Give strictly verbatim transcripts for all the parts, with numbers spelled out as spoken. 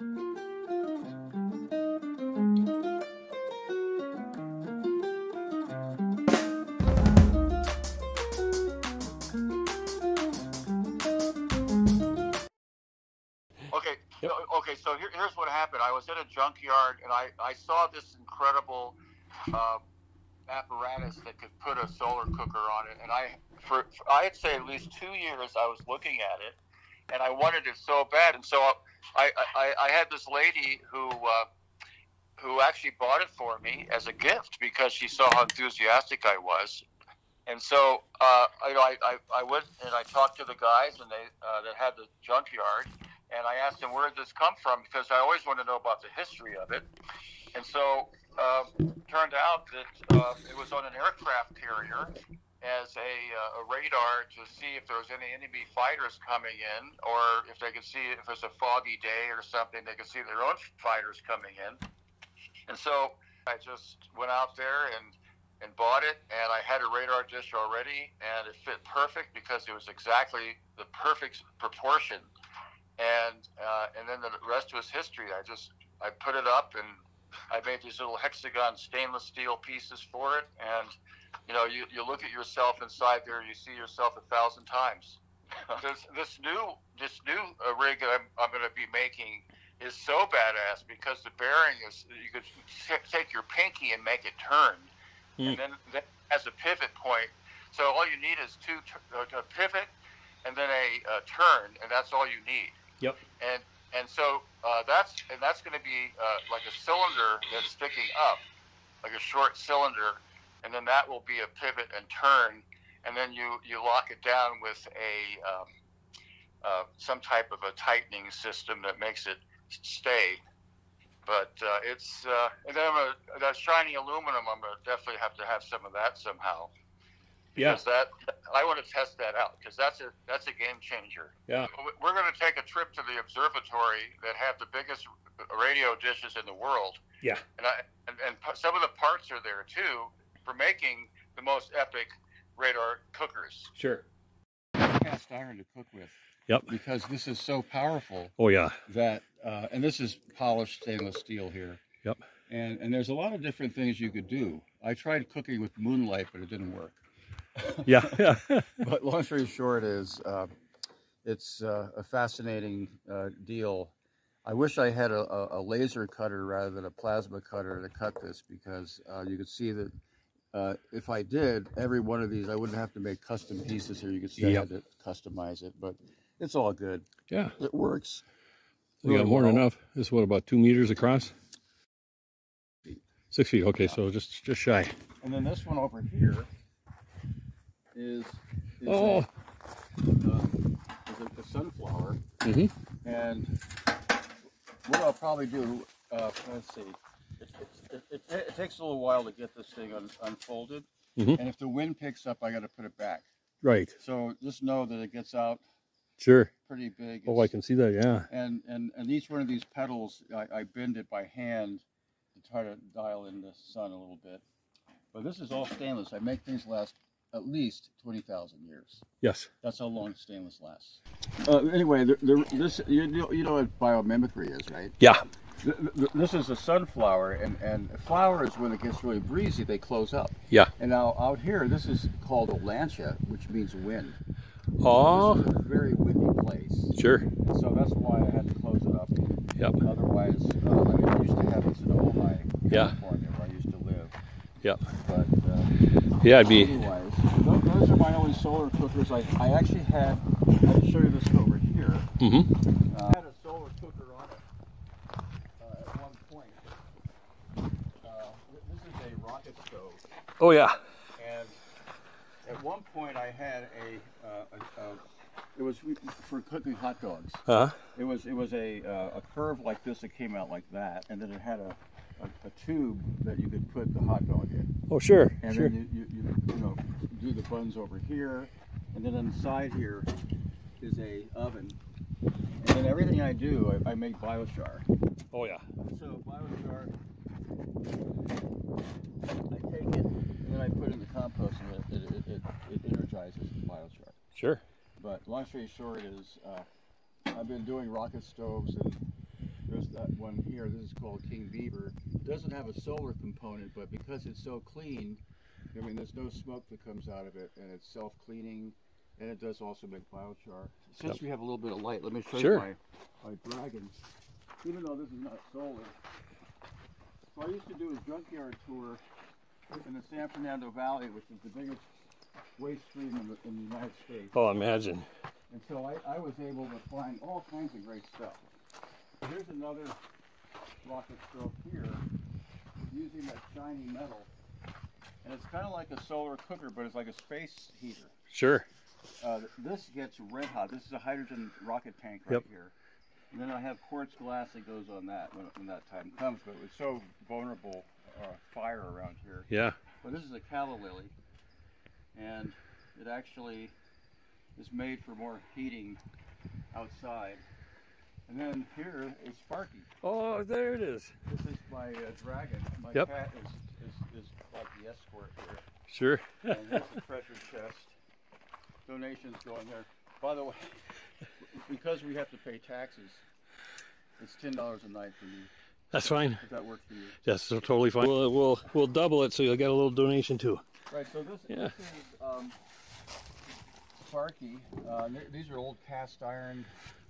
Yep. Okay, so here, here's what happened. I was at a junkyard, and I, I saw this incredible uh, apparatus that could put a solar cooker on it. And I, for, for I'd say at least two years, I was looking at it, and I wanted it so bad. And so I, I, I had this lady who uh, who actually bought it for me as a gift because she saw how enthusiastic I was. And so uh, you know, I, I, I went and I talked to the guys and they uh, that had the junkyard. And I asked him, where did this come from? Because I always want to know about the history of it. And so uh, turned out that uh, it was on an aircraft carrier as a, uh, a radar to see if there was any enemy fighters coming in, or if they could see if it's a foggy day or something, they could see their own fighters coming in. And so I just went out there and, and bought it, and I had a radar dish already, and it fit perfect because it was exactly the perfect proportion. And uh, and then the rest was history. I just I put it up and I made these little hexagon stainless steel pieces for it. And you know, you, you look at yourself inside there, you see yourself a thousand times. this this new this new rig that I'm I'm going to be making is so badass because the bearing is you could take your pinky and make it turn, mm. and then that has a pivot point. So all you need is two a pivot and then a, a turn, and that's all you need. Yep. And and so uh, that's and that's going to be uh, like a cylinder that's sticking up, like a short cylinder, and then that will be a pivot and turn, and then you you lock it down with a um, uh, some type of a tightening system that makes it stay. But uh, it's uh, and then I'm gonna, that shiny aluminum, I'm gonna definitely have to have some of that somehow. Yeah. That, I want to test that out because that's a that's a game changer. Yeah. We're going to take a trip to the observatory that have the biggest radio dishes in the world. Yeah. And I and, and some of the parts are there too for making the most epic radar cookers. Sure. Cast iron to cook with. Yep. Because this is so powerful. Oh yeah. That uh, and this is polished stainless steel here. Yep. And and there's a lot of different things you could do. I tried cooking with moonlight, but it didn't work. yeah, yeah. But long story short is uh, it's uh, a fascinating uh, deal. I wish I had a, a laser cutter rather than a plasma cutter to cut this because uh, you could see that uh, if I did every one of these, I wouldn't have to make custom pieces here. You could see yep. I had to customize it, but it's all good. Yeah, it works. We really got more well. than enough. This is what, about two meters across? Six feet. Okay, yeah. So just just shy. And then this one over here. Is, is, oh. a, uh, is a, a sunflower, mm-hmm. and what I'll probably do, uh, let's see, it, it, it, it, it takes a little while to get this thing un, unfolded, mm-hmm. and if the wind picks up, I got to put it back. Right. So just know that it gets out sure. pretty big. It's, oh, I can see that, yeah. And, and, and each one of these petals, I, I bend it by hand to try to dial in the sun a little bit. But this is all stainless. I make things last at least twenty thousand years. Yes. That's how long stainless lasts. Uh, anyway, the, the, this you know, you know what biomimicry is, right? Yeah. The, the, this is a sunflower, and, and flowers, when it gets really breezy, they close up. Yeah. And now out here, this is called Olancha, which means wind. Oh. So this is a very windy place. Sure. And so that's why I had to close it up. Yep. Otherwise, uh, I, mean, I used to have this in Ojai, California, yeah. where I used to live. Yep. But, uh, yeah, I'd be... Otherwise, those are my only solar cookers. I, I actually had, I'll show you this over here. Mm-hmm. uh, I had a solar cooker on it uh, at one point. Uh, this is a rocket stove. Oh, yeah. And at one point I had a, uh, a, a it was for cooking hot dogs. Uh-huh. It was, it was a, uh, a curve like this that came out like that, and then it had a A, a tube that you could put the hot dog in. Oh, sure. And sure. then you, you, you, you know, do the buns over here. And then on the side here is a oven. And then everything I do, I, I make biochar. Oh, yeah. So biochar, I take it and then I put it in the compost and it, it, it, it, it energizes the biochar. Sure. But long story short is uh, I've been doing rocket stoves and There's that one here, this is called King Beaver. It doesn't have a solar component, but because it's so clean, I mean, there's no smoke that comes out of it, and it's self-cleaning, and it does also make biochar. Since yep. we have a little bit of light, let me show sure. you my, my dragon. Even though this is not solar, what I used to do a junkyard tour in the San Fernando Valley, which is the biggest waste stream in the, in the United States. Oh, imagine. And so I, I was able to find all kinds of great stuff. Here's another rocket stroke here, using that shiny metal. And it's kind of like a solar cooker, but it's like a space heater. Sure. Uh, this gets red hot. This is a hydrogen rocket tank right yep. here. And then I have quartz glass that goes on that when, when that time comes, but it's so vulnerable uh, fire around here. Yeah. But this is a calla lily, and it actually is made for more heating outside. And then here is Sparky. Oh, there it is. This is my uh, dragon. My yep. cat is, is, is like the escort here. Sure. And here's the treasure chest. Donations going there. By the way, because we have to pay taxes, it's ten dollars a night for you. That's fine. Does that work for you? That's totally fine. We'll we'll, we'll double it, so you'll get a little donation too. Right. So this, yeah. this is um, Sparky. Uh, these are old cast iron.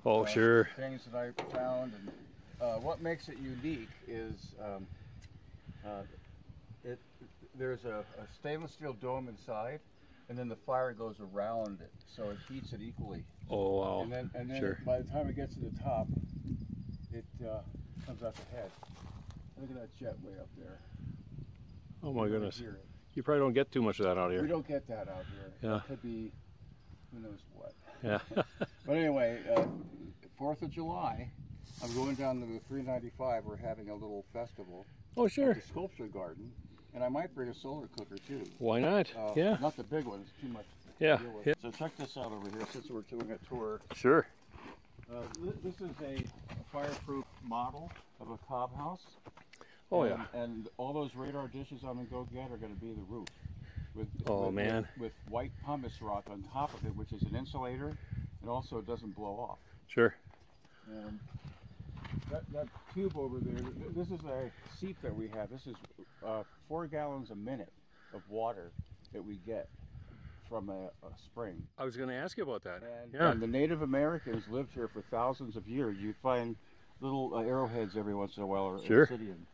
Oh uh, sure. Things that I found, and uh, what makes it unique is um, uh, it. There's a, a stainless steel dome inside, and then the fire goes around it, so it heats it equally. Oh wow! And then, and then sure. by the time it gets to the top, it uh, comes out the head. Look at that jet way up there. Oh my goodness! You probably don't get too much of that out here. We don't get that out here. Yeah. It could be, who knows what. Yeah. But anyway, uh, Fourth of July, I'm going down to the three ninety-five. We're having a little festival. Oh sure. At the sculpture garden, and I might bring a solar cooker too. Why not? Uh, yeah. Not the big one. It's too much. To yeah. deal with. yeah. So check this out over here. Since we're doing a tour. Sure. Uh, this is a fireproof model of a cob house. Oh and, yeah. And all those radar dishes I'm gonna go get are gonna be the roof. With, oh with, man. With, with white pumice rock on top of it, which is an insulator, and also it doesn't blow off. Sure. Um, that, that tube over there, this is a seep that we have. This is uh, four gallons a minute of water that we get from a, a spring. I was going to ask you about that. And, yeah. and the Native Americans lived here for thousands of years. You find little uh, arrowheads every once in a while, or sure. obsidian.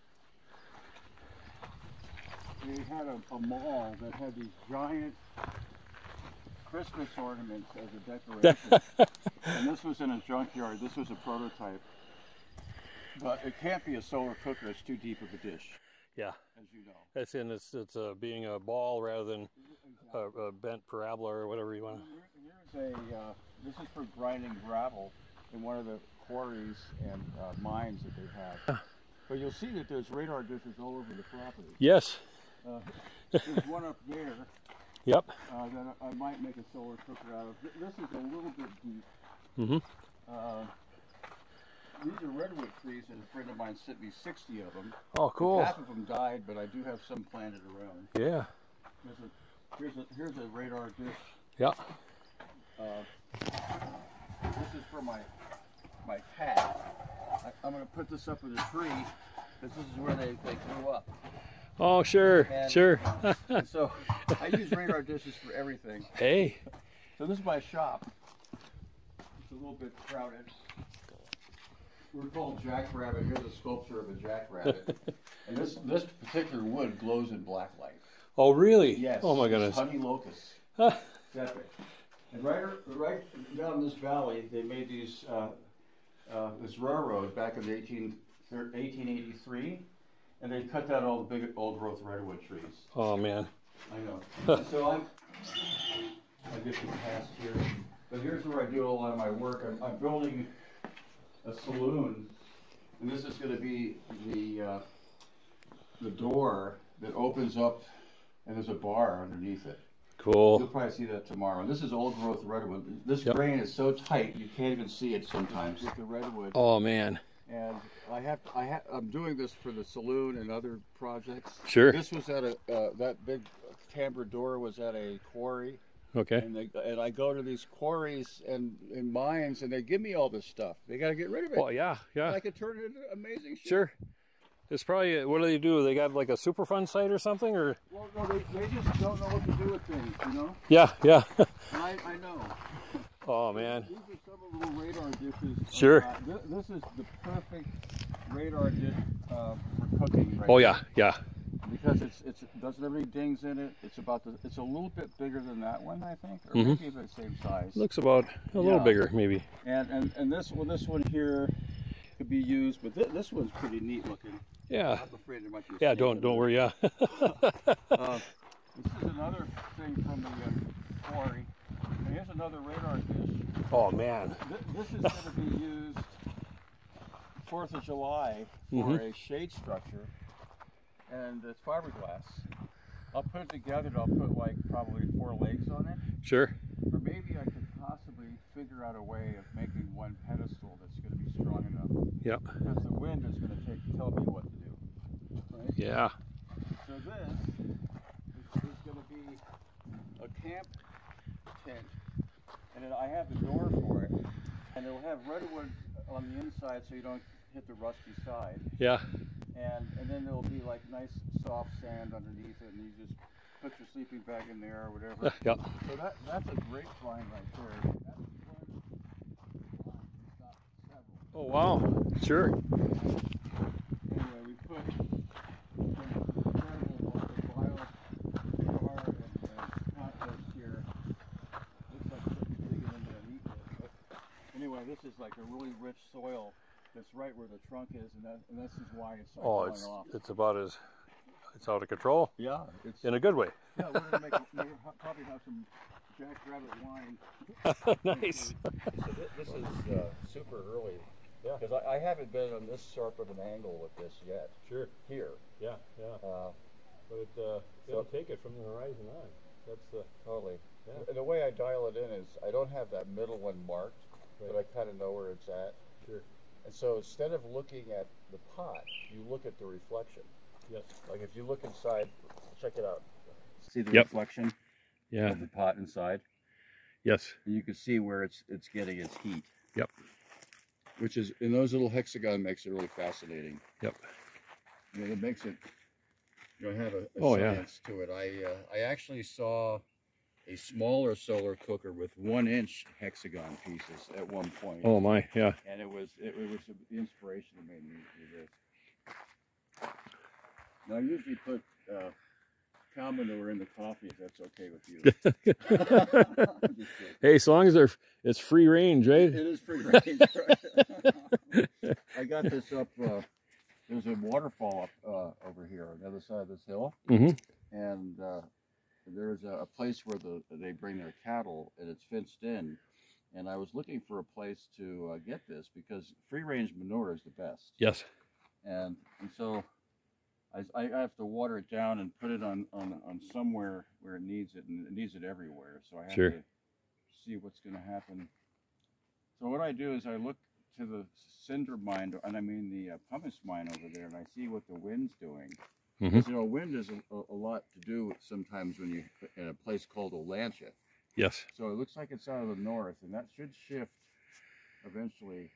We had a, a mall that had these giant Christmas ornaments as a decoration. And this was in a junkyard. This was a prototype. But it can't be a solar cooker. It's too deep of a dish. Yeah. As you know. That's in it's, it's uh, being a ball rather than exactly. a, a bent parabola or whatever you want. Here's a, uh, this is for grinding gravel in one of the quarries and uh, mines that they have. Yeah. But you'll see that there's radar dishes all over the property. Yes. Uh, there's one up there. Yep. Uh, that I might make a solar cooker out of. This is a little bit deep. Mm-hmm. Uh, These are redwood trees, and a friend of mine sent me sixty of them. Oh, cool. Half of them died, but I do have some planted around. Yeah. Here's a, here's a, here's a radar dish. Yeah. Uh, this is for my my cat. I, I'm going to put this up in a tree, because this is where they, they grew up. Oh, sure, and, sure. And so I use radar dishes for everything. Hey. So this is my shop. It's a little bit crowded. We're called Jackrabbit. Here's a sculpture of a jackrabbit. And this this particular wood glows in black light. Oh, really? Yes. Oh, my goodness. It's honey locust. It's epic. And right, right down this valley, they made these uh, uh, this railroad back in eighteen eighty-three, and they cut down all the big old-growth redwood trees. Oh, man. I know. So I'm... I get this past here. But here's where I do a lot of my work. I'm, I'm building a saloon, and this is going to be the uh, the door that opens up, and there's a bar underneath it. Cool. You'll probably see that tomorrow. And this is old growth redwood. This yep. grain is so tight you can't even see it sometimes with the redwood. Oh man. And I have to, I have I'm doing this for the saloon and other projects. Sure. This was at a uh, that big timber door was at a quarry. Okay. And, they, and I go to these quarries and, and mines, and they give me all this stuff. They got to get rid of it. Well, yeah, yeah. And I could turn it into amazing shit. Sure. It's probably, what do they do? They got like a Superfund site or something? Or? Well, no, they, they just don't know what to do with things, you know? Yeah, yeah. I, I know. Oh, man. These are some of the little radar dishes. Sure. Uh, th this is the perfect radar dish uh, for cooking right now. Oh, yeah, yeah. Because it's, it's, it doesn't have any dings in it. It's about the, it's a little bit bigger than that one, I think, or mm-hmm. maybe about the same size. Looks about a yeah. little bigger, maybe. And, and and this one, this one here could be used, but th this one's pretty neat looking. Yeah. I'm afraid there might be a yeah, don't don't worry. Yeah. uh, this is another thing from the uh, quarry. And here's another radar dish. Oh man. Th this is going to be used Fourth of July for mm-hmm. a shade structure. And it's fiberglass. I'll put it together and I'll put like probably four legs on it. Sure. Or maybe I could possibly figure out a way of making one pedestal that's going to be strong enough. Yep. Because the wind is going to take, tell me what to do. Right? Yeah. So this is, is going to be a camp tent. And it, I have the door for it. And it will have redwood on the inside so you don't hit the rusty side. Yeah. And, and then there'll be like nice soft sand underneath it, and you just put your sleeping bag in there or whatever. Yeah. So that, that's a great find right there. That's one, oh wow! Sure. Anyway, we put incredible bio jar and compost here. Looks like something digging into an eat it. But anyway, this is like a really rich soil. That's right where the trunk is, and, that, and this is why it's all oh, it's, off. It's about as, it's out of control. Yeah. It's, in a good way. Yeah, we're going to make, we'll probably have some Jackrabbit wine. Nice. So this, this is uh, super early. Yeah. Because I, I haven't been on this sort of an angle with this yet. Sure. Here. Yeah, yeah. Uh, but it, uh, it'll so, take it from the horizon on. That's the... Totally. Yeah. The, the way I dial it in is, I don't have that middle one marked, right. But I kind of know where it's at. Sure. And so instead of looking at the pot, you look at the reflection. Yes. Like if you look inside, check it out. See the yep. reflection yeah. of the pot inside? Yes. And you can see where it's it's getting its heat. Yep. Which is, and those little hexagon makes it really fascinating. Yep. I mean, it makes it, you know, have a, a oh, science yeah. to it. I, uh, I actually saw a smaller solar cooker with one inch hexagon pieces at one point. Oh my, yeah. And it was it, it was the inspiration that made me do this. Now I usually put uh, cow manure in the coffee if that's okay with you. Hey, so long as they're, it's free range, right? It is free range, right? I got this up, uh, there's a waterfall up uh, over here on the other side of this hill. Mm-hmm. And uh, there's a, a place where the, they bring their cattle, and it's fenced in. And I was looking for a place to uh, get this because free-range manure is the best. Yes. And, and so I, I have to water it down and put it on, on, on somewhere where it needs it, and it needs it everywhere. So I have sure. to see what's going to happen. So what I do is I look to the cinder mine, and I mean the uh, pumice mine over there, and I see what the wind's doing. Mm-hmm. You know, wind is a, a lot to do with sometimes when you're in a place called Olancha. Yes. So it looks like it's out of the north, and that should shift eventually.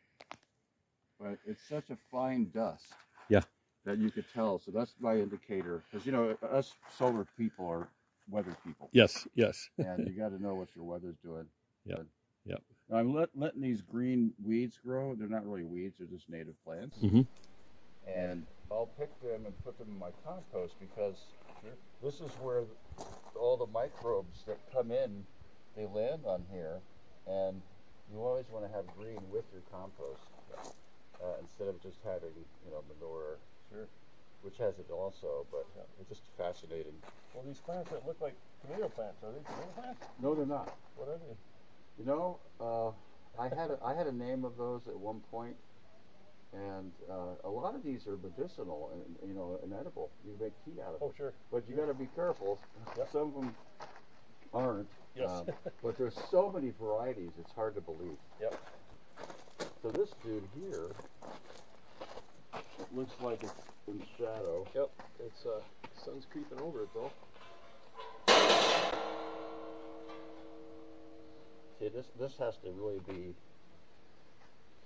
But it's such a fine dust. Yeah. That you could tell. So that's my indicator, because you know us solar people are weather people. Yes. Yes. And you got to know what your weather's doing. Yeah. Yeah. I'm let, letting these green weeds grow. They're not really weeds; they're just native plants. Mm-hmm. And I'll pick them and put them in my compost because sure. this is where all the microbes that come in, they land on here. And you always want to have green with your compost uh, instead of just having, you know, manure, sure. which has it also, but yeah. it's just fascinating. Well, these plants that look like tomato plants, are they tomato plants? No, they're not. What are they? You know, uh, I had a, I had a name of those at one point. And uh, a lot of these are medicinal and, you know, and edible. You make tea out of them. Oh, sure. But you yeah. got to be careful. Yeah. Some of them aren't. Yes. Um, but there's so many varieties, it's hard to believe. Yep. So this dude here, it looks like it's in shadow. Yep. It's uh, sun's creeping over it, though. it is, this has to really be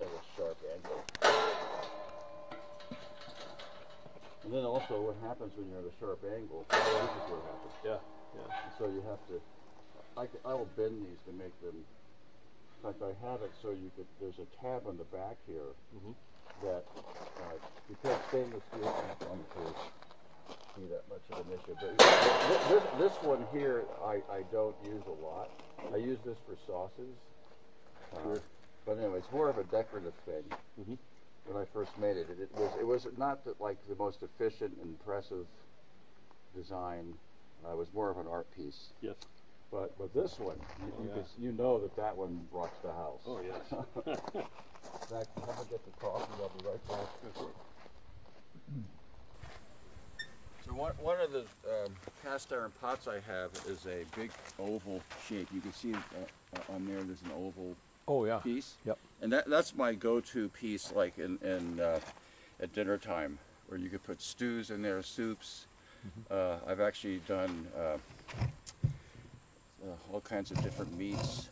at a sharp angle. And then also what happens when you're at a sharp angle, this is what happens. Yeah, yeah. And so you have to, I, I will bend these to make them, in fact I have it so you could, there's a tab on the back here mm-hmm. that, uh, because stainless steel on the page, see that much of an issue, but this, this one here I, I don't use a lot. I use this for sauces, uh, sure. But anyway, it's more of a decorative thing. Mm-hmm. When I first made it, it, it was it was not the, like the most efficient, impressive design. Uh, it was more of an art piece. Yes. But but this one, you, oh, you, yeah. could, you know that that one rocks the house. Oh yes. In fact, I'm gonna get the coffee. I'll be right back. So one one of the um, cast iron pots I have is a big oval shape. You can see it, uh, on there. There's an oval. Oh yeah. Piece. Yep. And that that's my go-to piece, like in in uh, at dinner time, where you could put stews in there, soups. Mm-hmm. uh, I've actually done uh, uh, all kinds of different meats,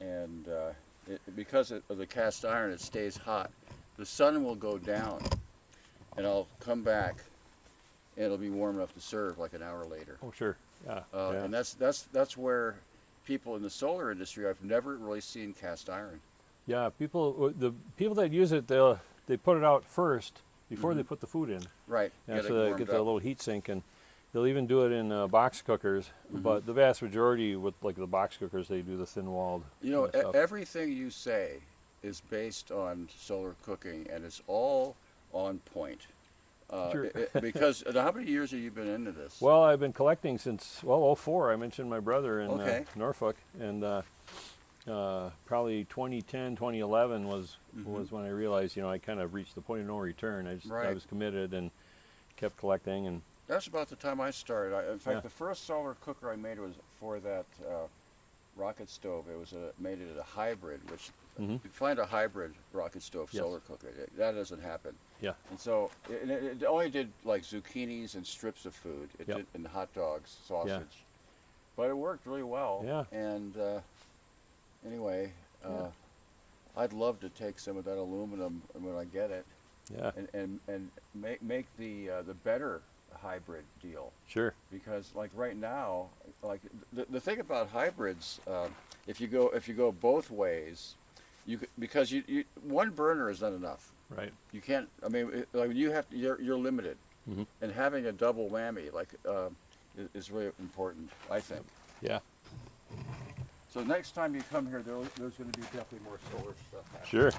and uh, it, because of the cast iron, it stays hot. The sun will go down, and I'll come back, and it'll be warm enough to serve, like an hour later. Oh sure. Yeah. Uh, yeah. And that's that's that's where. People in the solar industry, I've never really seen cast iron. Yeah, people, the people that use it, they they put it out first before mm-hmm. they put the food in. Right. Yeah, so they get that little heat sink, and they'll even do it in uh, box cookers. Mm-hmm. But the vast majority with like the box cookers, they do the thin-walled. You know, kind of stuff. Everything you say is based on solar cooking, and it's all on point. Uh, sure. it, it, because uh, how many years have you been into this? Well, I've been collecting since, well, oh four. I mentioned my brother in okay. uh, Norfolk, and uh, uh, probably twenty ten, twenty eleven was mm-hmm. was when I realized, you know, I kind of reached the point of no return. I just right. I was committed and kept collecting, and that's about the time I started. I, in fact, yeah. the first solar cooker I made was for that uh, rocket stove. It was a, made it a hybrid, which. Mm-hmm. You find a hybrid rocket stove yes. solar cooker. It, that doesn't happen. Yeah. And so it, it only did like zucchinis and strips of food. It yep. did and hot dogs, sausage. Yeah. But it worked really well. Yeah. And uh, anyway, uh, yeah. I'd love to take some of that aluminum when I get it. Yeah. And and, and make make the uh, the better hybrid deal. Sure. Because like right now, like the the thing about hybrids, uh, if you go if you go both ways. You because you, you one burner is not enough. Right. You can't. I mean, it, like you have to, you're you're limited, mm-hmm. and having a double whammy like uh, is, is really important. I think. Yeah. So next time you come here, there, there's going to be definitely more solar stuff happening. Sure.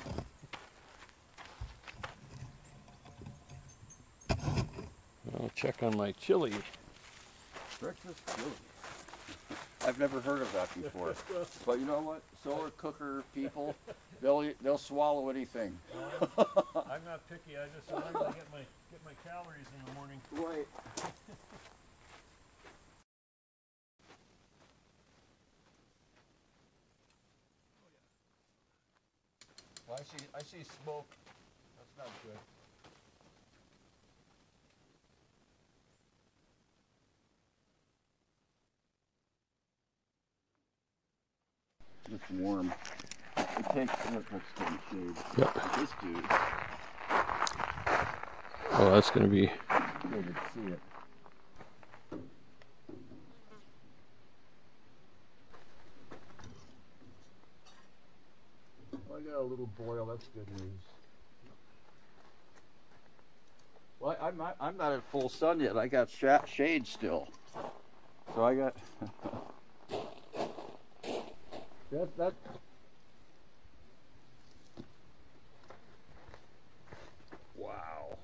I'll check on my chili. Breakfast chili. I've never heard of that before, but you know what? Solar cooker people, they'll eat, they'll swallow anything. Well, I'm not picky. I just learned to get my get my calories in the morning. Right. Well, I see I see smoke. That's not good. It's warm. It takes oh, that's shade. Yep. This dude. Oh, that's gonna be good to see it. Well, I got a little boil. That's good news. Well, I, I'm not. I'm not at full sun yet. I got sh shade still. So I got. That, that. Wow.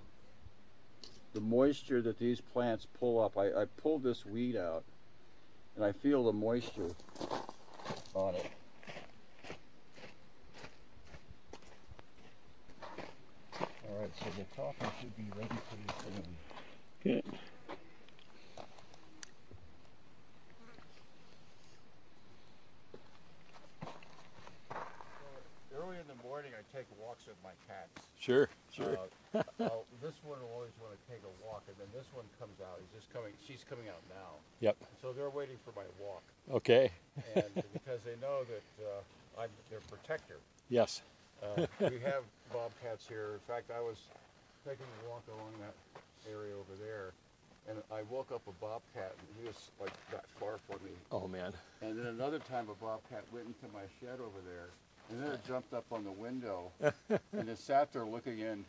The moisture that these plants pull up. I, I pulled this weed out and I feel the moisture on it. Alright, so the top should be ready for you soon. Good. Take walks with my cats. Sure, sure. Uh, I'll, this one will always want to take a walk, and then this one comes out. He's just coming. She's coming out now. Yep. So they're waiting for my walk. Okay. And because they know that uh, I'm their protector. Yes. Uh, we have bobcats here. In fact, I was taking a walk along that area over there, and I woke up a bobcat, and he was like that far from me. Oh man! And then another time, a bobcat went into my shed over there, and then it jumped up on the window, and it sat there looking in.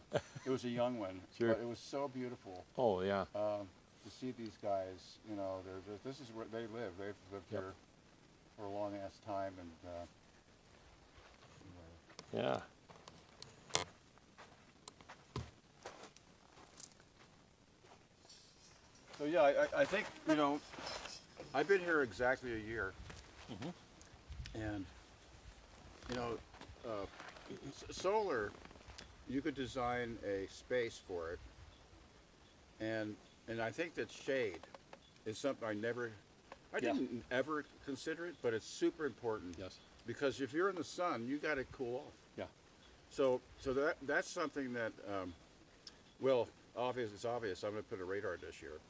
It was a young one, sure. But it was so beautiful. Oh yeah. Um, to see these guys, you know, they're, they're, this is where they live. They've lived yep. here for a long ass time, and uh, you know. Yeah. So yeah, I, I think, you know, I've been here exactly a year, mm-hmm. and, you know, uh, solar, you could design a space for it, and and I think that shade is something I never, I yeah. didn't ever consider it, but it's super important. Yes. Because if you're in the sun, you got to cool off. Yeah. So so that that's something that, um, well, obvious, it's obvious, I'm going to put a radar dish here.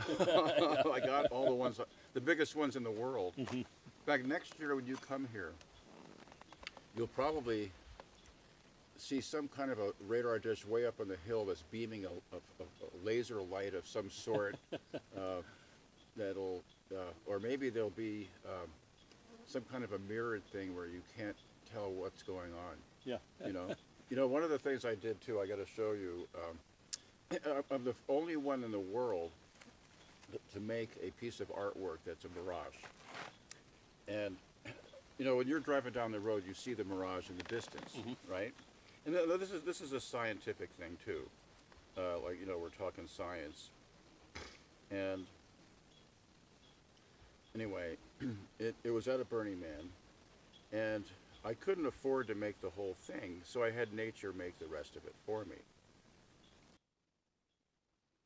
I got all the ones, the biggest ones in the world. Mm-hmm. In fact, next year when you come here, you'll probably see some kind of a radar dish way up on the hill that's beaming a, a, a laser light of some sort. uh, that'll, uh, or maybe there'll be um, some kind of a mirrored thing where you can't tell what's going on. Yeah. You know, you know, one of the things I did too, I got to show you. Um, I'm the only one in the world to make a piece of artwork that's a mirage. And, you know, when you're driving down the road, you see the mirage in the distance, mm-hmm. right? And this is, this is a scientific thing, too. Uh, like, you know, we're talking science. And anyway, it, it was at a Burning Man. And I couldn't afford to make the whole thing, so I had nature make the rest of it for me.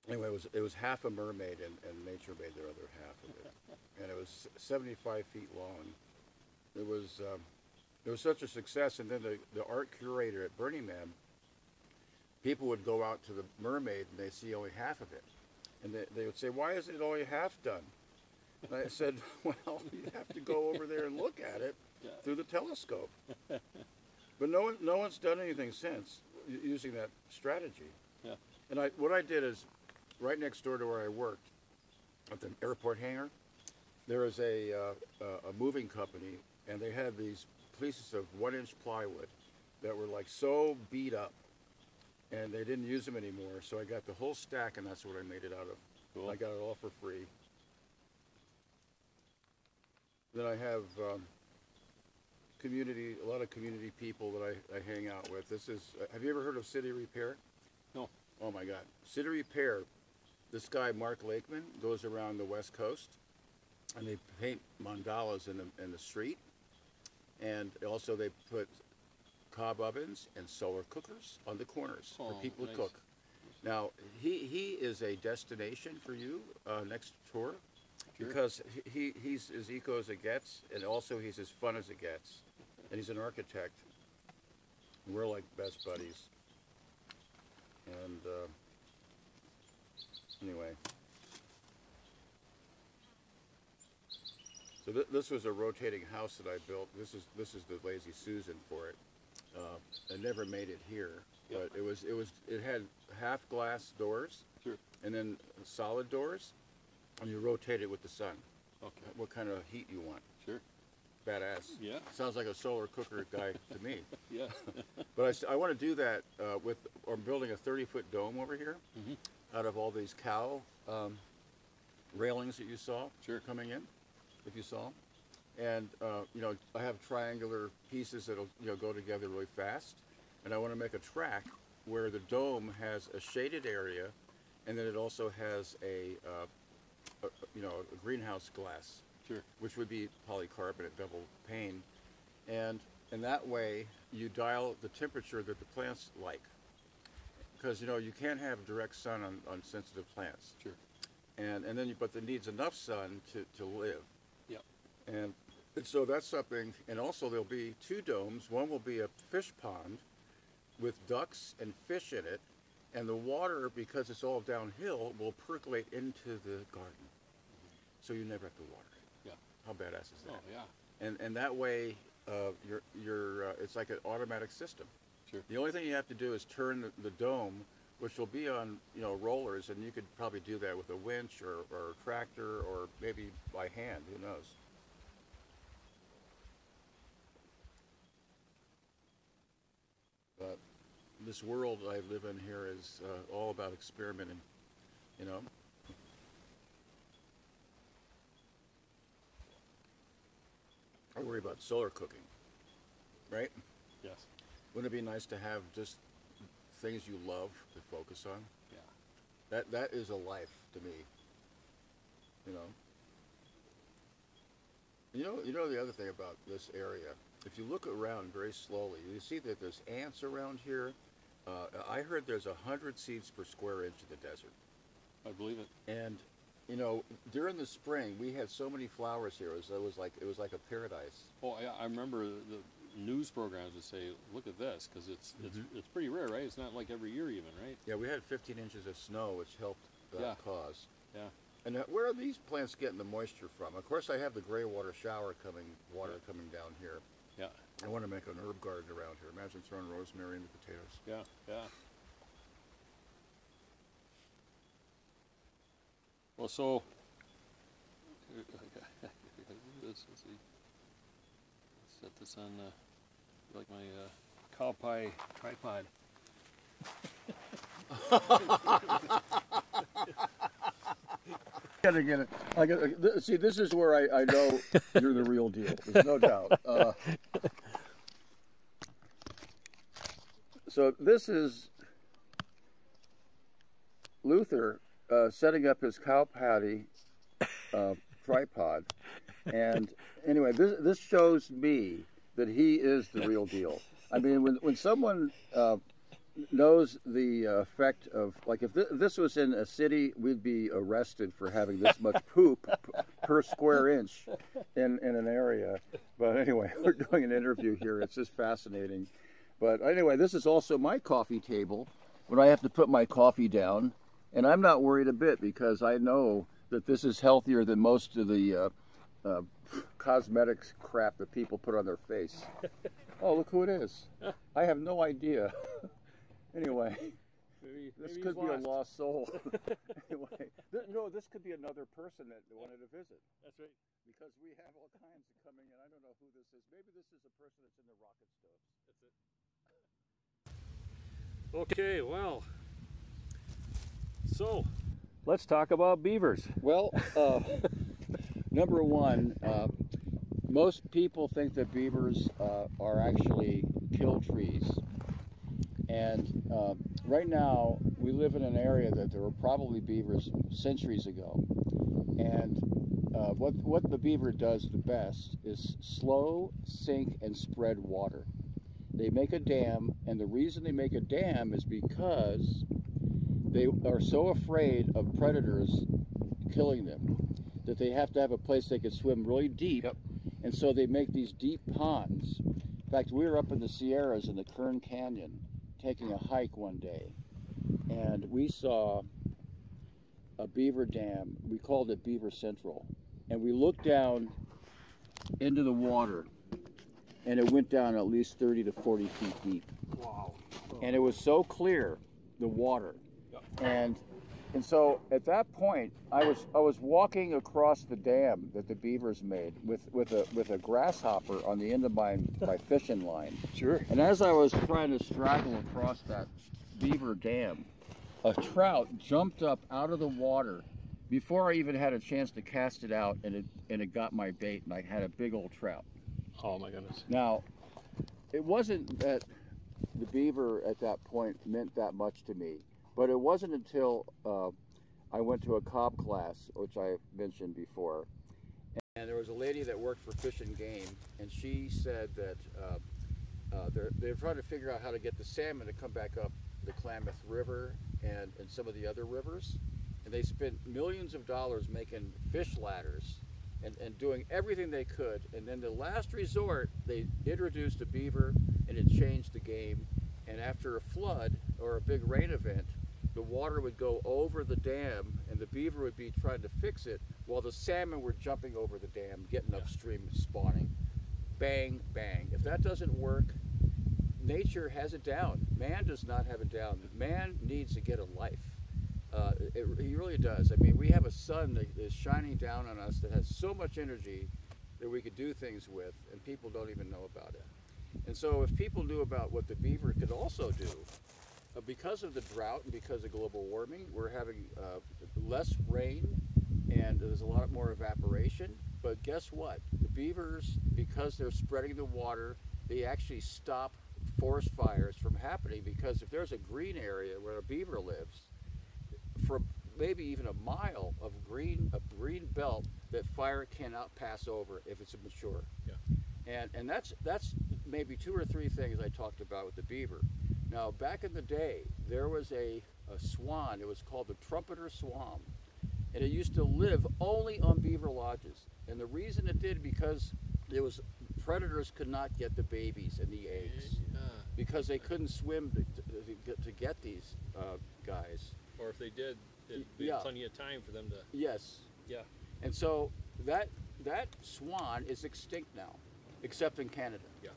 Anyway, it was, it was half a mermaid, and, and nature made their other half of it. And it was seventy-five feet long. It was, um, it was such a success, and then the, the art curator at Burning Man, people would go out to the mermaid, and they see only half of it. And they, they would say, why is it only half done? And I said, well, you have to go over there and look at it through the telescope. But no one, no one's done anything since using that strategy. Yeah. And I, what I did is, right next door to where I worked, at the airport hangar, there is a, uh, a moving company, and they had these pieces of one-inch plywood that were like so beat up, and they didn't use them anymore, so I got the whole stack, and that's what I made it out of. Cool. I got it all for free. Then I have um, community, a lot of community people that I, I hang out with. This is, have you ever heard of City Repair? No. Oh my God. City Repair. This guy, Mark Lakeman, goes around the West Coast, and they paint mandalas in the, in the street. And also they put cob ovens and solar cookers on the corners oh, for people nice. to cook. Now, he, he is a destination for you uh, next tour, sure. because he, he's as eco as it gets, and also he's as fun as it gets. And he's an architect. We're like best buddies. And... Uh, Anyway, so th this was a rotating house that I built. This is this is the Lazy Susan for it. Uh, I never made it here, but it was it was it had half glass doors, sure. and then solid doors, and you rotate it with the sun. Okay. What kind of heat you want? Sure. Badass. Yeah. Sounds like a solar cooker guy to me. Yeah. But I, I want to do that uh, with. I'm building a thirty foot dome over here. Mm-hmm. Out of all these cow um, railings that you saw sure. coming in, if you saw, and uh, you know, I have triangular pieces that'll you know go together really fast, and I want to make a track where the dome has a shaded area, and then it also has a, uh, a you know a greenhouse glass, sure. which would be polycarbonate double pane, and and that way you dial the temperature that the plants like. Because you know you can't have direct sun on, on sensitive plants. Sure. And and then you, but it needs enough sun to, to live. Yeah. And, and so that's something. And also there'll be two domes. One will be a fish pond, with ducks and fish in it, and the water, because it's all downhill, will percolate into the garden. So you never have to water it. Yeah. How badass is that? Oh, yeah. And, and that way, uh, you're, you're, uh, it's like an automatic system. Sure. The only thing you have to do is turn the, the dome, which will be on, you know, rollers, and you could probably do that with a winch or, or a tractor or maybe by hand, who knows. But this world I live in here is uh, all about experimenting, you know. I worry about solar cooking, right? Yes. Wouldn't it be nice to have just things you love to focus on? Yeah. That, that is a life to me, you know. You know, you know the other thing about this area, if you look around very slowly, you see that there's ants around here. Uh, I heard there's one hundred seeds per square inch of the desert. I believe it. And, you know, during the spring, we had so many flowers here. It was, it was like it was like a paradise. Oh, yeah, I remember the news programs would say, "Look at this," because it's mm-hmm. it's it's pretty rare, right? It's not like every year, even, right? Yeah, we had fifteen inches of snow, which helped that yeah. cause. Yeah. And where are these plants getting the moisture from? Of course, I have the gray water shower coming water yeah. coming down here. Yeah. I want to make an herb garden around here. Imagine throwing rosemary into potatoes. Yeah. Yeah. Well, so let's set this on uh, like my uh, cow pie tripod. Gotta get it. I gotta, see, this is where I, I know you're the real deal. There's no doubt. Uh, so this is Luther. Uh, setting up his cow patty uh, tripod, and anyway, this this shows me that he is the real deal. I mean, when when someone uh, knows the uh, effect of, like, if th this was in a city, we'd be arrested for having this much poop per square inch in in an area. But anyway, we're doing an interview here. It's just fascinating. But anyway, this is also my coffee table when I have to put my coffee down. And I'm not worried a bit because I know that this is healthier than most of the uh, uh, cosmetics crap that people put on their face. Oh, look who it is. I have no idea. Anyway, maybe, this maybe could be lost. a lost soul. Anyway, th no, this could be another person that wanted to visit. That's right. Because we have all kinds of coming in. I don't know who this is. Maybe this is a person that's in the rocket stove. That's it. Okay, well. So, let's talk about beavers. Well, uh, number one, uh, most people think that beavers uh, are actually kill trees. And uh, right now, we live in an area that there were probably beavers centuries ago. And uh, what, what the beaver does the best is slow, sink, and spread water. They make a dam, and the reason they make a dam is because they are so afraid of predators killing them that they have to have a place they can swim really deep. Yep. And so they make these deep ponds. In fact, we were up in the Sierras in the Kern Canyon taking a hike one day, and we saw a beaver dam. We called it Beaver Central. And we looked down into the water, and it went down at least thirty to forty feet deep. Wow. Oh. And it was so clear, the water. And and so at that point, I was I was walking across the dam that the beavers made with with a with a grasshopper on the end of my my fishing line. Sure. And as I was trying to straggle across that beaver dam, a trout jumped up out of the water before I even had a chance to cast it out, and it and it got my bait, and I had a big old trout. Oh my goodness! Now, it wasn't that the beaver at that point meant that much to me. But it wasn't until uh, I went to a cob class, which I mentioned before, and there was a lady that worked for Fish and Game, and she said that uh, uh, they're, they're trying to figure out how to get the salmon to come back up the Klamath River and, and some of the other rivers. And they spent millions of dollars making fish ladders and, and doing everything they could. And then the last resort, they introduced a beaver, and it changed the game. and after a flood or a big rain event, the water would go over the dam and the beaver would be trying to fix it while the salmon were jumping over the dam, getting yeah. upstream, spawning. Bang, bang. If that doesn't work, nature has it down. Man does not have it down. Man needs to get a life. Uh, it, he really does. I mean, we have a sun that is shining down on us that has so much energy that we could do things with, and people don't even know about it. And so if people knew about what the beaver could also do, uh, because of the drought and because of global warming, we're having uh, less rain, and there's a lot more evaporation. But guess what? The beavers, because they're spreading the water, they actually stop forest fires from happening, because if there's a green area where a beaver lives, for maybe even a mile of green, a green belt, that fire cannot pass over if it's mature. Yeah. And, and that's, that's maybe two or three things I talked about with the beaver. Now, back in the day, there was a, a swan. It was called the Trumpeter Swan, and it used to live only on beaver lodges. And the reason it did, because there was predators could not get the babies and the eggs, yeah. because they couldn't swim to, to, to get these uh, guys. Or if they did, it'd be yeah. plenty of time for them to... Yes. Yeah. And so that, that swan is extinct now, except in Canada. Yeah.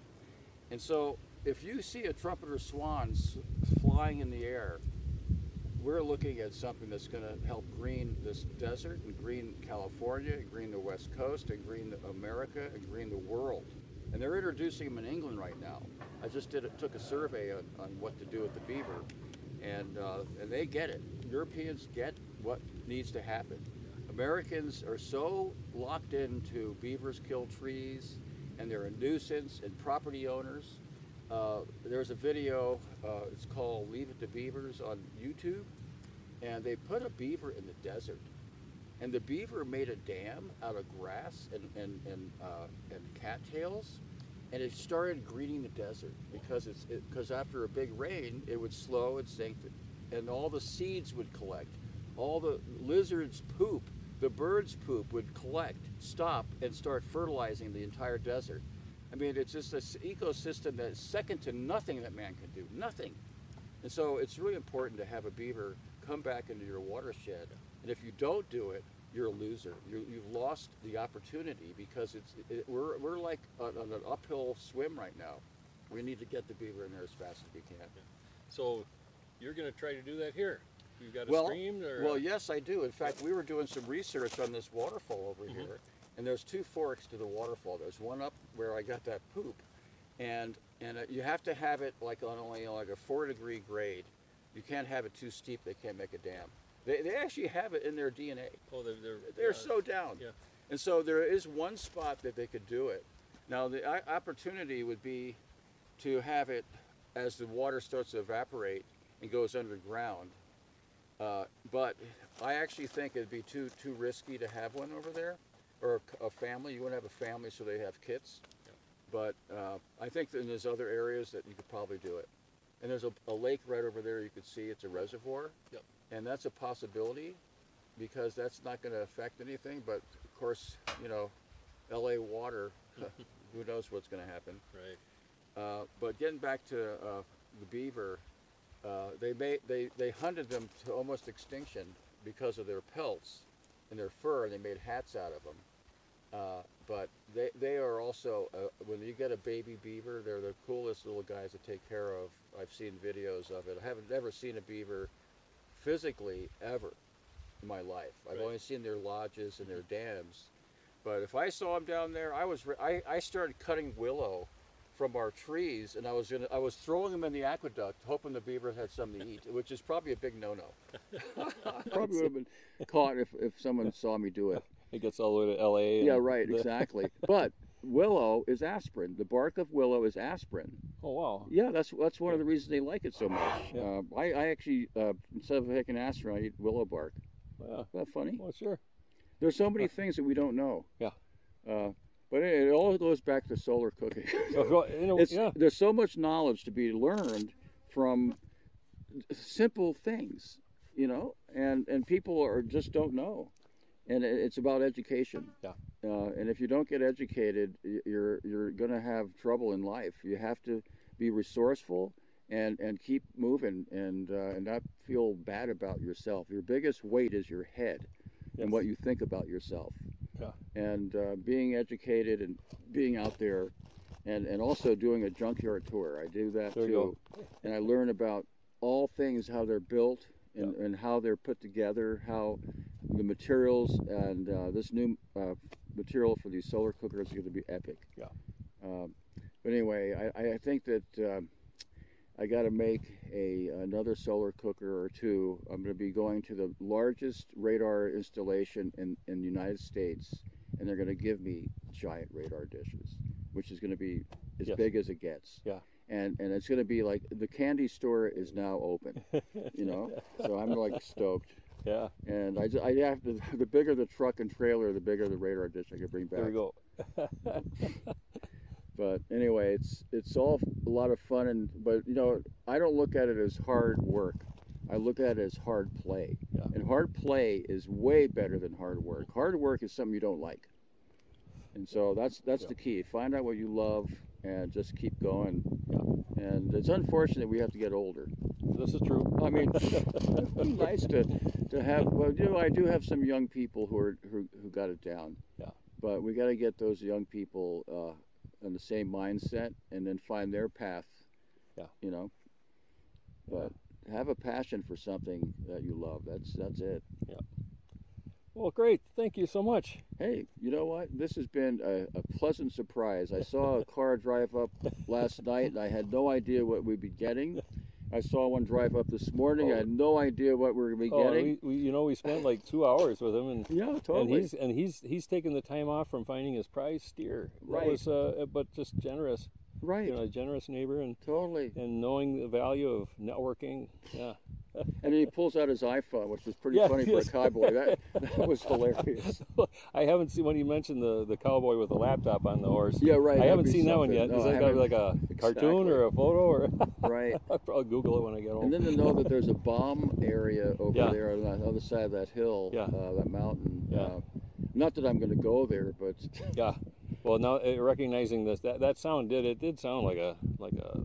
And so if you see a trumpeter swan flying in the air, we're looking at something that's going to help green this desert, and green California, and green the West Coast, and green America, and green the world. And they're introducing them in England right now. I just did a, took a survey on, on what to do with the beaver, and, uh, and they get it. Europeans get what needs to happen. Americans are so locked into beavers kill trees, and they're a nuisance, and property owners. Uh, there's a video, uh, it's called Leave It to Beavers on YouTube, and they put a beaver in the desert. And the beaver made a dam out of grass and, and, and, uh, and cattails, and it started greening the desert, because it's, it, 'cause after a big rain, it would slow and sink, and all the seeds would collect. All the lizards' poop, the birds' poop would collect, stop, and start fertilizing the entire desert. I mean, it's just this ecosystem that's second to nothing that man can do, nothing. And so it's really important to have a beaver come back into your watershed. And if you don't do it, you're a loser. You, you've lost the opportunity, because it's, it, we're, we're like on, on an uphill swim right now. We need to get the beaver in there as fast as we can. So you're going to try to do that here? You've got a well, stream? Or? Well, yes, I do. In fact, we were doing some research on this waterfall over mm-hmm. here. And there's two forks to the waterfall. There's one up where I got that poop, and and you have to have it like on only like a four degree grade. You can't have it too steep. They can't make a dam. They they actually have it in their D N A. Oh, they're they're, they're uh, so down. Yeah. And so there is one spot that they could do it. Now the opportunity would be to have it as the water starts to evaporate and goes underground. Uh, but I actually think it'd be too too risky to have one over there. Or a family, you want to have a family so they have kids. Yeah. But uh, I think that there's other areas that you could probably do it. And there's a, a lake right over there you could see, it's a reservoir. Yep. And that's a possibility, because that's not going to affect anything. But of course, you know, L A water, who knows what's going to happen. Right. Uh, but getting back to uh, the beaver, uh, they, made, they, they hunted them to almost extinction because of their pelts and their fur, and they made hats out of them. Uh, but they, they are also, uh, when you get a baby beaver, they're the coolest little guys to take care of. I've seen videos of it. I haven't ever seen a beaver physically ever in my life. I've right. only seen their lodges and their dams. But if I saw them down there, I was, I, I started cutting willow from our trees, and I was gonna, I was throwing them in the aqueduct, hoping the beavers had something to eat, which is probably a big no-no. Probably would have been caught if, if someone saw me do it. It gets all the way to L A. Yeah, right, the... exactly. But willow is aspirin. The bark of willow is aspirin. Oh, wow. Yeah, that's that's one yeah. of the reasons they like it so much. Yeah. Um, I, I actually, uh, instead of taking aspirin, I eat willow bark. Wow. Isn't that funny? Well, sure. There's so many things that we don't know. Yeah. Uh, But it all goes back to solar cooking. It's, yeah. There's so much knowledge to be learned from simple things, you know, and, and people are, just don't know. And it's about education. Yeah. Uh, and if you don't get educated, you're, you're going to have trouble in life. You have to be resourceful and and keep moving, and uh, and not feel bad about yourself. Your biggest weight is your head. Yes. And what you think about yourself. Yeah. And uh, being educated and being out there, and and also doing a junkyard tour. I do that there too, and I learn about all things, how they're built, and, yeah. and how they're put together, how the materials, and uh, this new uh, material for these solar cookers is going to be epic. Yeah. Um, but anyway, I, I think that uh, I got to make a another solar cooker or two. I'm going to be going to the largest radar installation in, in the United States, and they're going to give me giant radar dishes, which is going to be as yes. big as it gets. Yeah. And and it's going to be like the candy store is now open, you know. So I'm like stoked. Yeah. And I just, I have to, the bigger the truck and trailer, the bigger the radar dish I can bring back. There we go. But anyway, it's it's all a lot of fun, and but you know, I don't look at it as hard work. I look at it as hard play. Yeah. And hard play is way better than hard work. Hard work is something you don't like. And so that's that's yeah. the key. Find out what you love and just keep going. Yeah. And it's unfortunate we have to get older. This is true. I mean, it'd be nice to to have. Well, you know, I do have some young people who are who who got it down. Yeah. But we got to get those young people Uh, on the same mindset, and then find their path. Yeah. You know, but yeah. have a passion for something that you love. That's that's it. Yeah. Well, great. Thank you so much. Hey, you know what? This has been a, a pleasant surprise. I saw a car drive up last night, and I had no idea what we'd be getting. I saw one drive up this morning. Oh. I had no idea what we were going to be oh, getting. We, we, you know, we spent like two hours with him, and yeah, totally. And he's and he's he's taking the time off from finding his prize steer. Right. That was, uh, but just generous. Right. You know, a generous neighbor, and totally. And knowing the value of networking. Yeah. And then he pulls out his iPhone, which was pretty yeah, funny for yes. a cowboy. That, that was hilarious. I haven't seen, when you mentioned the, the cowboy with the laptop on the horse. Yeah, right. I haven't seen something. that one yet. Is no, that got to be like a exactly. cartoon or a photo? Or right. I'll probably Google it when I get home. And then to know that there's a bomb area over yeah. there on the other side of that hill, yeah. uh, that mountain. Yeah. Uh, not that I'm going to go there, but... yeah. Well, now recognizing this, that, that sound did, it did sound like a like a...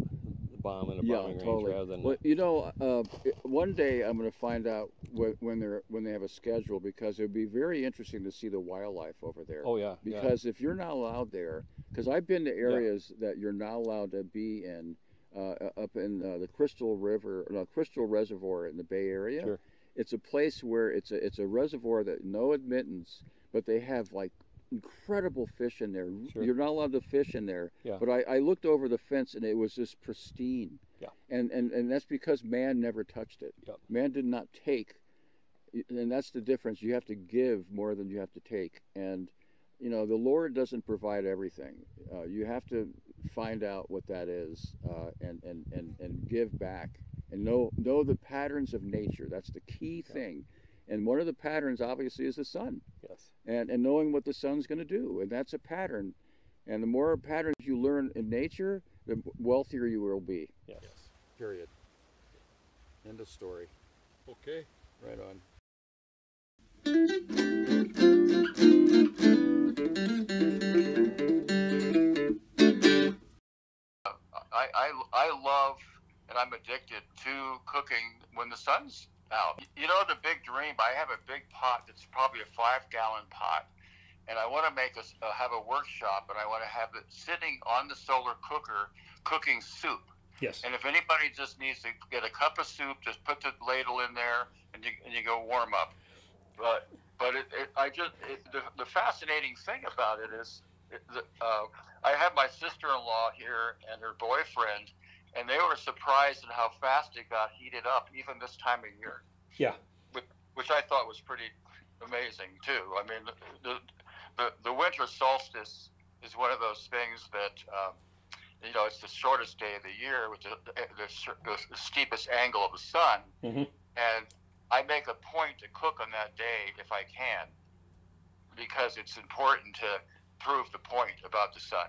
bomb in a yeah, bombing totally. range rather than well, you know, uh, one day I'm going to find out wh when they're when they have a schedule, because it would be very interesting to see the wildlife over there. Oh yeah, because yeah. if you're not allowed there, because I've been to areas yeah. that you're not allowed to be in, uh, up in uh, the Crystal River, no, Crystal Reservoir in the Bay Area. Sure. It's a place where it's a it's a reservoir that no admittance, but they have like incredible fish in there. Sure. You're not allowed to fish in there. Yeah. But I, I looked over the fence, and it was just pristine. Yeah. And, and and that's because man never touched it. Yep. Man did not take. And that's the difference. You have to give more than you have to take. And, you know, the Lord doesn't provide everything. Uh, you have to find out what that is, uh, and, and, and, and give back. And know, know the patterns of nature. That's the key yeah. thing. And one of the patterns, obviously, is the sun. Yes. And and knowing what the sun's going to do, and that's a pattern. And the more patterns you learn in nature, the wealthier you will be. Yes. yes. Period. End of story. Okay. Right on. I I I love, and I'm addicted to cooking when the sun's out. You know, the big dream, I have a big pot that's probably a five gallon pot, and I want to make us uh, have a workshop, and I want to have it sitting on the solar cooker cooking soup. Yes. And if anybody just needs to get a cup of soup, just put the ladle in there, and you, and you go warm up. But but it, it, I just it, the, the fascinating thing about it is it, the, uh, I have my sister-in-law here and her boyfriend, and they were surprised at how fast it got heated up, even this time of year. Yeah. Which, which I thought was pretty amazing, too. I mean, the, the, the winter solstice is one of those things that, um, you know, it's the shortest day of the year with the, the, the steepest angle of the sun. Mm-hmm. And I make a point to cook on that day if I can, because it's important to prove the point about the sun.